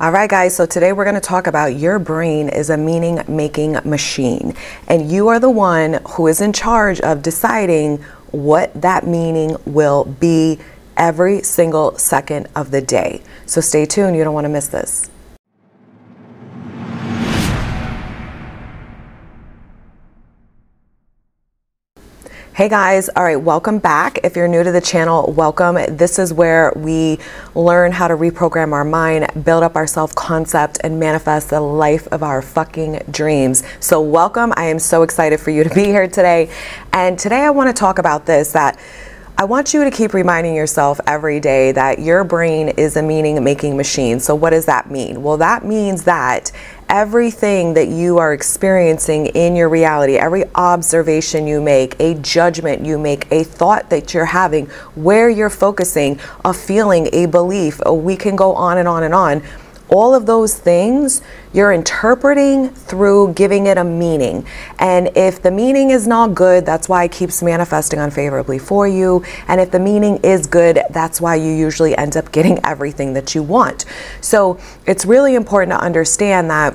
All right, guys, so today we're going to talk about your brain is a meaning-making machine, and you are the one who is in charge of deciding what that meaning will be every single second of the day. So stay tuned. You don't want to miss this. Hey guys, all right, welcome back. If you're new to the channel, welcome. This is where we learn how to reprogram our mind, build up our self-concept, and manifest the life of our fucking dreams. So welcome. I am so excited for you to be here today. And today I want to talk about this, that I want you to keep reminding yourself every day that your brain is a meaning-making machine. So what does that mean? Well, that means that everything that you are experiencing in your reality, every observation you make, a judgment you make, a thought that you're having, where you're focusing, a feeling, a belief, we can go on and on and on. All of those things you're interpreting through giving it a meaning. And if the meaning is not good, that's why it keeps manifesting unfavorably for you. And if the meaning is good, that's why you usually end up getting everything that you want. So it's really important to understand that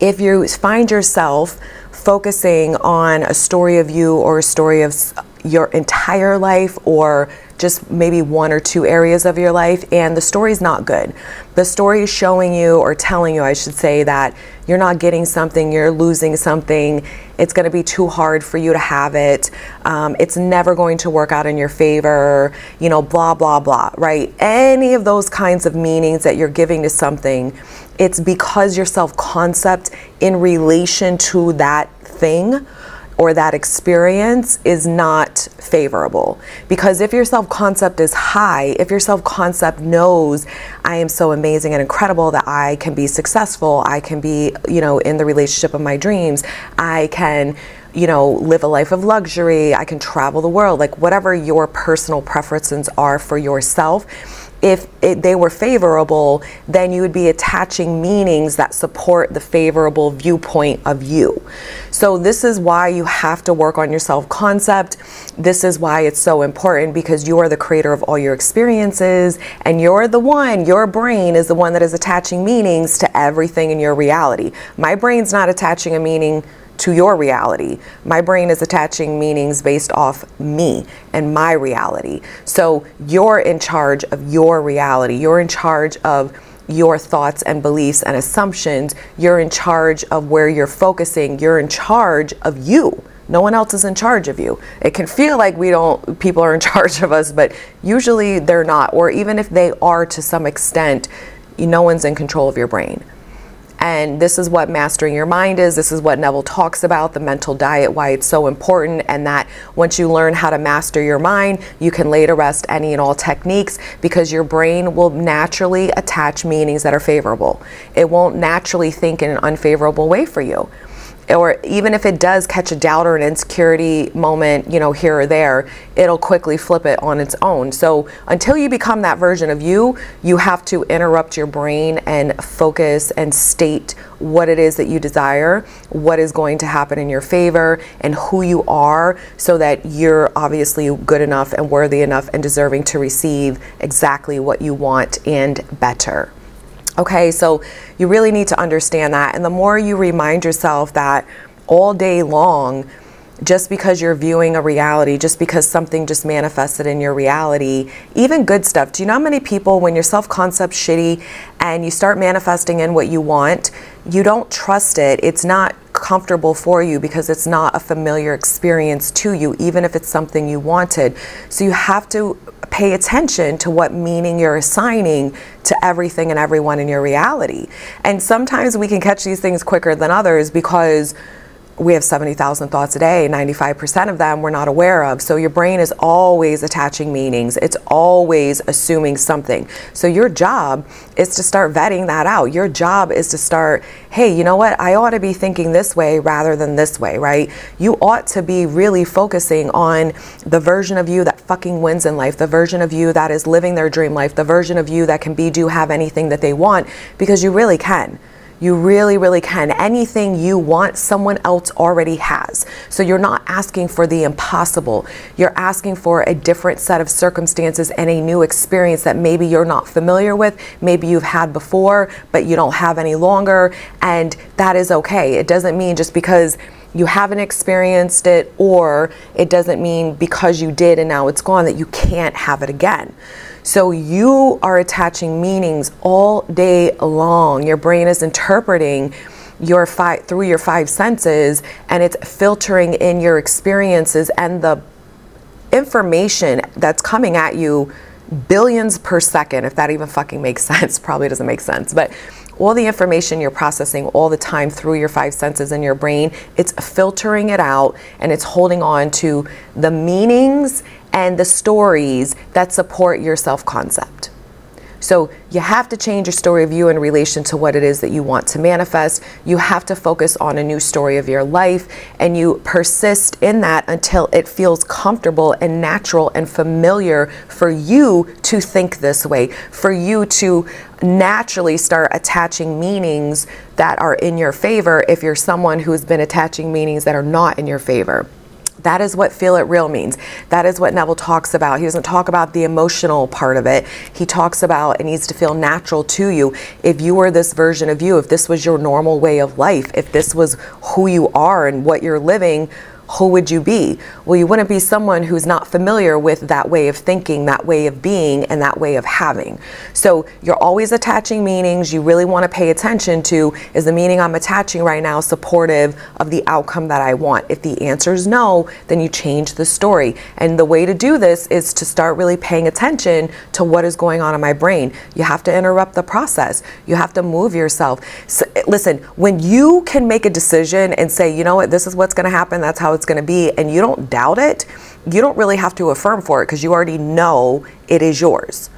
if you find yourself focusing on a story of you or a story of your entire life, or just maybe one or two areas of your life, and the story's not good. The story is showing you, or telling you, I should say, that you're not getting something, you're losing something, it's gonna be too hard for you to have it, it's never going to work out in your favor, you know, blah, blah, blah, right? Any of those kinds of meanings that you're giving to something, it's because your self-concept in relation to that thing or that experience is not favorable. Because if your self-concept is high, if your self-concept knows I am so amazing and incredible, that I can be successful, I can be, you know, in the relationship of my dreams, I can, you know, live a life of luxury, I can travel the world, like whatever your personal preferences are for yourself, if they were favorable, then you would be attaching meanings that support the favorable viewpoint of you. So this is why you have to work on your self-concept. This is why it's so important, because you are the creator of all your experiences, and you're the one, your brain is the one that is attaching meanings to everything in your reality. My brain's not attaching a meaning to your reality. My brain is attaching meanings based off me and my reality. So you're in charge of your reality. You're in charge of your thoughts and beliefs and assumptions. You're in charge of where you're focusing. You're in charge of you. No one else is in charge of you. It can feel like people are in charge of us, but usually they're not. Or even if they are to some extent, no one's in control of your brain. And this is what mastering your mind is. This is what Neville talks about, the mental diet, why it's so important, and that once you learn how to master your mind, you can lay to rest any and all techniques, because your brain will naturally attach meanings that are favorable. It won't naturally think in an unfavorable way for you. Or even if it does catch a doubt or an insecurity moment, you know, here or there, it'll quickly flip it on its own. So until you become that version of you, you have to interrupt your brain and focus and state what it is that you desire, what is going to happen in your favor, and who you are, so that you're obviously good enough and worthy enough and deserving to receive exactly what you want and better. Okay, so you really need to understand that. And the more you remind yourself that all day long, just because you're viewing a reality, just because something just manifested in your reality, even good stuff. Do you know how many people, when your self-concept's shitty and you start manifesting in what you want, you don't trust it. It's not comfortable for you because it's not a familiar experience to you, even if it's something you wanted. So you have to pay attention to what meaning you're assigning to everything and everyone in your reality. And sometimes we can catch these things quicker than others, because we have 70,000 thoughts a day, 95% of them we're not aware of. So your brain is always attaching meanings. It's always assuming something. So your job is to start vetting that out. Your job is to start, hey, you know what? I ought to be thinking this way rather than this way, right? You ought to be really focusing on the version of you that fucking wins in life, the version of you that is living their dream life, the version of you that can be, do, have anything that they want, because you really can. You really, really can. Anything you want, someone else already has. So you're not asking for the impossible. You're asking for a different set of circumstances and a new experience that maybe you're not familiar with, maybe you've had before, but you don't have any longer, and that is okay. It doesn't mean just because you haven't experienced it, or it doesn't mean because you did and now it's gone that you can't have it again. So you are attaching meanings all day long. Your brain is interpreting your through your five senses, and it's filtering in your experiences and the information that's coming at you billions per second, if that even fucking makes sense. Probably doesn't make sense, but all the information you're processing all the time through your five senses in your brain, it's filtering it out, and it's holding on to the meanings and the stories that support your self-concept. So you have to change your story of you in relation to what it is that you want to manifest. You have to focus on a new story of your life, and you persist in that until it feels comfortable and natural and familiar for you to think this way, for you to naturally start attaching meanings that are in your favor if you're someone who's been attaching meanings that are not in your favor. That is what Feel It Real means. That is what Neville talks about. He doesn't talk about the emotional part of it. He talks about it needs to feel natural to you. If you were this version of you, if this was your normal way of life, if this was who you are and what you're living, who would you be? Well, you wouldn't be someone who's not familiar with that way of thinking, that way of being, and that way of having. So you're always attaching meanings. You really want to pay attention to, is the meaning I'm attaching right now supportive of the outcome that I want? If the answer is no, then you change the story. And the way to do this is to start really paying attention to what is going on in my brain. You have to interrupt the process. You have to move yourself. So, listen, when you can make a decision and say, you know what, this is what's going to happen, that's how it's going to be, and you don't doubt it, you don't really have to affirm for it because you already know it is yours.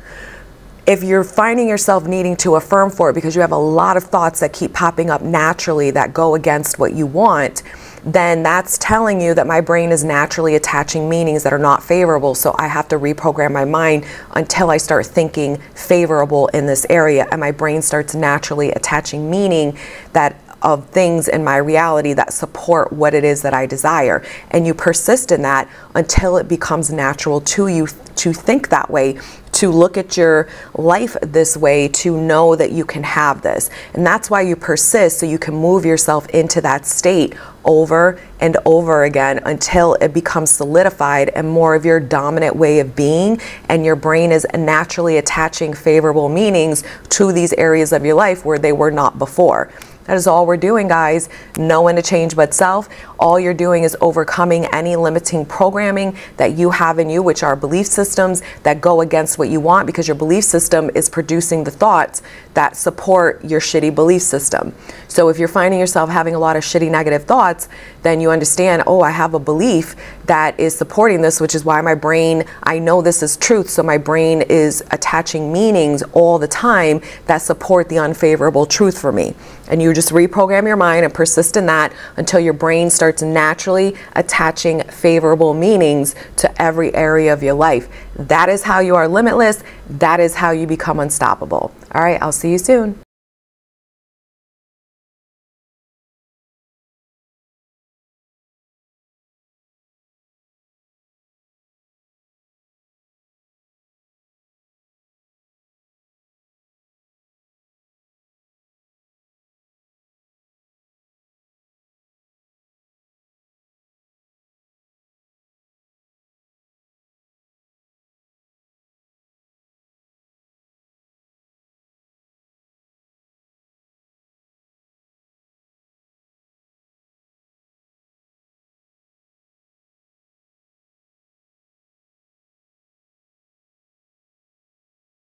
If you're finding yourself needing to affirm for it because you have a lot of thoughts that keep popping up naturally that go against what you want, then that's telling you that my brain is naturally attaching meanings that are not favorable, so I have to reprogram my mind until I start thinking favorable in this area, and my brain starts naturally attaching meaning that of things in my reality that support what it is that I desire. And you persist in that until it becomes natural to you to think that way, to look at your life this way, to know that you can have this. And that's why you persist, so you can move yourself into that state over and over again until it becomes solidified and more of your dominant way of being, and your brain is naturally attaching favorable meanings to these areas of your life where they were not before. That is all we're doing, guys. No one to change but self. All you're doing is overcoming any limiting programming that you have in you, which are belief systems that go against what you want, because your belief system is producing the thoughts that support your shitty belief system. So if you're finding yourself having a lot of shitty negative thoughts, then you understand, oh, I have a belief that is supporting this, which is why my brain, I know this is truth, so my brain is attaching meanings all the time that support the unfavorable truth for me. And you just reprogram your mind and persist in that until your brain starts naturally attaching favorable meanings to every area of your life. That is how you are limitless. That is how you become unstoppable. All right, I'll see you soon.